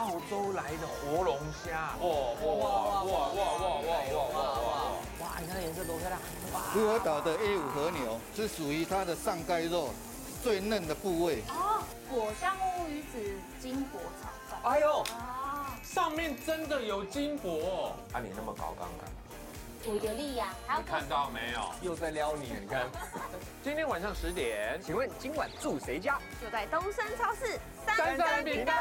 澳洲来的活龙虾。哇！你看这颜色多漂亮！福尔岛的 A5 和牛是属于它的上盖肉最嫩的部位。哦，果香乌鱼子金箔炒饭。哎呦，上面真的有金箔。啊，你那么高干嘛？ 我有力呀！你看到没有？又在撩你，你看。今天晚上10点，请问今晚住谁家？就在东森超市33频道。